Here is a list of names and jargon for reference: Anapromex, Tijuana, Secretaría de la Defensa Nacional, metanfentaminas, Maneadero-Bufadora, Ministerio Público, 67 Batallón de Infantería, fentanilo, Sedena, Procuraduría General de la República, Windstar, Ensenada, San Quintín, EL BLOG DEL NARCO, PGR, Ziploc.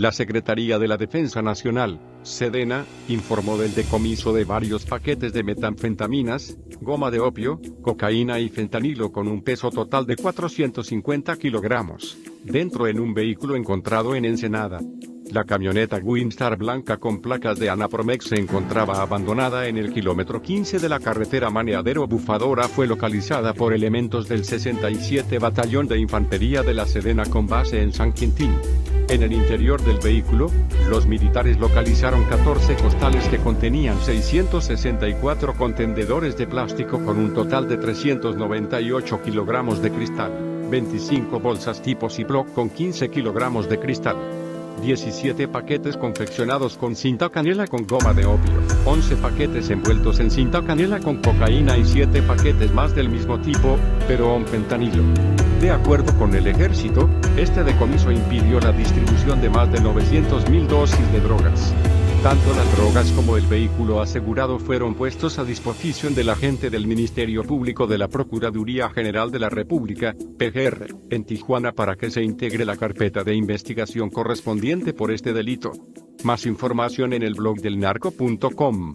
La Secretaría de la Defensa Nacional, Sedena, informó del decomiso de varios paquetes de metanfetaminas, goma de opio, cocaína y fentanilo con un peso total de 450 kilogramos, dentro en un vehículo encontrado en Ensenada. La camioneta Windstar blanca con placas de Anapromex se encontraba abandonada en el kilómetro 15 de la carretera Maneadero-Bufadora. Fue localizada por elementos del 67 Batallón de Infantería de la Sedena con base en San Quintín. En el interior del vehículo, los militares localizaron 14 costales que contenían 664 contenedores de plástico con un total de 398 kilogramos de cristal, 25 bolsas tipo Ziploc con 15 kilogramos de cristal, 17 paquetes confeccionados con cinta canela con goma de opio, 11 paquetes envueltos en cinta canela con cocaína y 7 paquetes más del mismo tipo, pero con fentanilo. De acuerdo con el Ejército, este decomiso impidió la distribución de más de 900.000 dosis de drogas. Tanto las drogas como el vehículo asegurado fueron puestos a disposición del agente del Ministerio Público de la Procuraduría General de la República, PGR, en Tijuana para que se integre la carpeta de investigación correspondiente por este delito. Más información en elblogdelnarco.com.